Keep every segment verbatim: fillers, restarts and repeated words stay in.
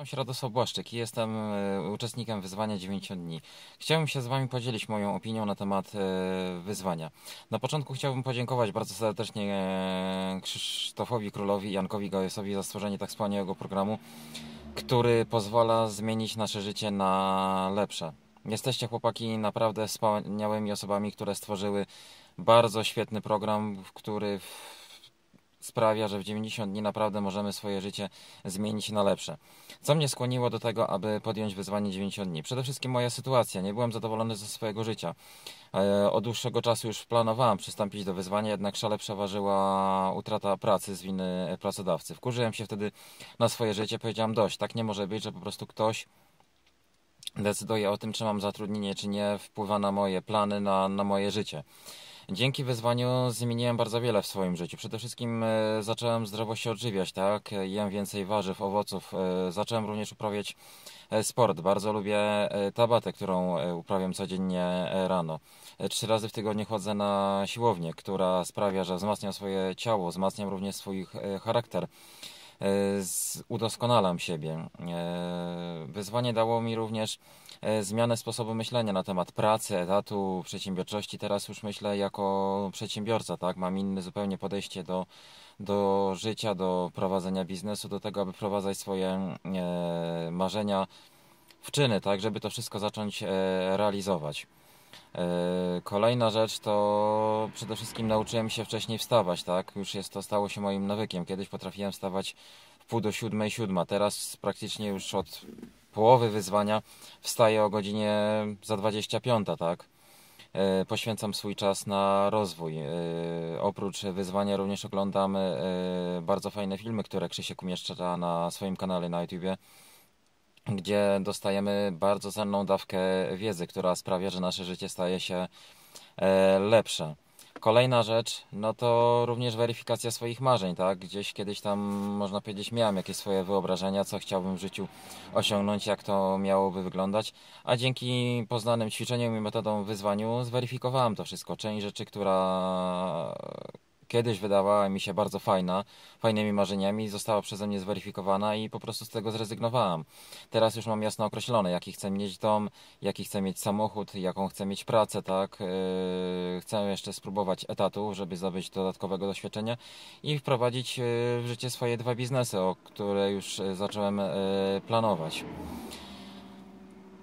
Nazywam się Radosław Błaszczyk i jestem uczestnikiem wyzwania dziewięćdziesiąt dni. Chciałbym się z Wami podzielić moją opinią na temat wyzwania. Na początku chciałbym podziękować bardzo serdecznie Krzysztofowi Królowi i Jankowi Gajosowi za stworzenie tak wspaniałego programu, który pozwala zmienić nasze życie na lepsze. Jesteście, chłopaki, naprawdę wspaniałymi osobami, które stworzyły bardzo świetny program, który sprawia, że w dziewięćdziesiąt dni naprawdę możemy swoje życie zmienić na lepsze. Co mnie skłoniło do tego, aby podjąć wyzwanie dziewięćdziesiąt dni? Przede wszystkim moja sytuacja. Nie byłem zadowolony ze swojego życia. Od dłuższego czasu już planowałem przystąpić do wyzwania, jednak szale przeważyła utrata pracy z winy pracodawcy. Wkurzyłem się wtedy na swoje życie, powiedziałem dość. Tak nie może być, że po prostu ktoś decyduje o tym, czy mam zatrudnienie, czy nie, wpływa na moje plany, na, na moje życie. Dzięki wyzwaniu zmieniłem bardzo wiele w swoim życiu. Przede wszystkim zacząłem zdrowo się odżywiać, tak? Jem więcej warzyw, owoców. Zacząłem również uprawiać sport. Bardzo lubię tabatę, którą uprawiam codziennie rano. Trzy razy w tygodniu chodzę na siłownię, która sprawia, że wzmacniam swoje ciało, wzmacniam również swój charakter. Udoskonalam siebie. Wyzwanie dało mi również zmianę sposobu myślenia na temat pracy, etatu, przedsiębiorczości. Teraz już myślę jako przedsiębiorca, tak? Mam inne zupełnie podejście do, do życia, do prowadzenia biznesu, do tego, aby wprowadzać swoje marzenia w czyny, tak? Żeby to wszystko zacząć realizować. Kolejna rzecz to przede wszystkim nauczyłem się wcześniej wstawać, tak? Już jest to stało się moim nawykiem. Kiedyś potrafiłem wstawać w pół do siódmej, siódma. Teraz praktycznie już od połowy wyzwania wstaję o godzinie za dwadzieścia pięć, tak? Poświęcam swój czas na rozwój. Oprócz wyzwania również oglądam bardzo fajne filmy, które Krzysiek umieszcza na swoim kanale na YouTubie, gdzie dostajemy bardzo cenną dawkę wiedzy, która sprawia, że nasze życie staje się lepsze. Kolejna rzecz, no to również weryfikacja swoich marzeń, tak? Gdzieś kiedyś tam, można powiedzieć, miałem jakieś swoje wyobrażenia, co chciałbym w życiu osiągnąć, jak to miałoby wyglądać, a dzięki poznanym ćwiczeniom i metodą wyzwaniu zweryfikowałem to wszystko. Część rzeczy, która kiedyś wydawała mi się bardzo fajna, fajnymi marzeniami, została przeze mnie zweryfikowana i po prostu z tego zrezygnowałem. Teraz już mam jasno określone, jaki chcę mieć dom, jaki chcę mieć samochód, jaką chcę mieć pracę, tak? Yy, chcę jeszcze spróbować etatu, żeby zdobyć dodatkowego doświadczenia i wprowadzić yy, w życie swoje dwa biznesy, o które już zacząłem yy, planować.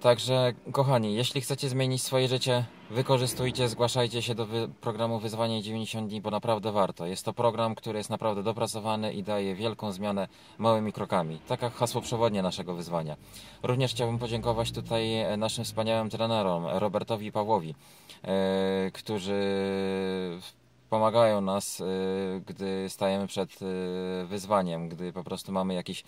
Także, kochani, jeśli chcecie zmienić swoje życie, wykorzystujcie, zgłaszajcie się do wy programu Wyzwanie dziewięćdziesiąt dni, bo naprawdę warto. Jest to program, który jest naprawdę dopracowany i daje wielką zmianę małymi krokami. Tak jak hasło przewodnie naszego wyzwania. Również chciałbym podziękować tutaj naszym wspaniałym trenerom, Robertowi i Pawłowi, yy, którzy pomagają nas, yy, gdy stajemy przed yy, wyzwaniem, gdy po prostu mamy jakiś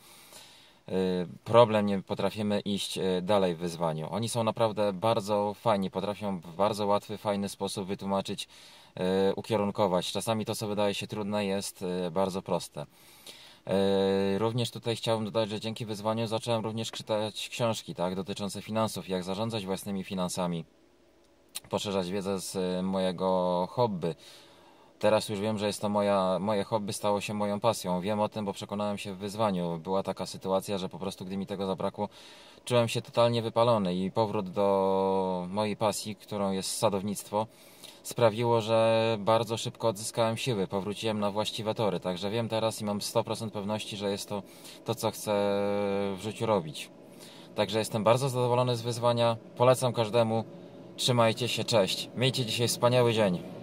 problem, nie potrafimy iść dalej w wyzwaniu. Oni są naprawdę bardzo fajni, potrafią w bardzo łatwy, fajny sposób wytłumaczyć, ukierunkować. Czasami to, co wydaje się trudne, jest bardzo proste. Również tutaj chciałbym dodać, że dzięki wyzwaniu zacząłem również czytać książki, tak, dotyczące finansów, jak zarządzać własnymi finansami, poszerzać wiedzę z mojego hobby. Teraz już wiem, że jest to moja, moje hobby stało się moją pasją. Wiem o tym, bo przekonałem się w wyzwaniu. Była taka sytuacja, że po prostu gdy mi tego zabrakło, czułem się totalnie wypalony i powrót do mojej pasji, którą jest sadownictwo, sprawiło, że bardzo szybko odzyskałem siły, powróciłem na właściwe tory. Także wiem teraz i mam sto procent pewności, że jest to to, co chcę w życiu robić. Także jestem bardzo zadowolony z wyzwania. Polecam każdemu. Trzymajcie się, cześć. Miejcie dzisiaj wspaniały dzień.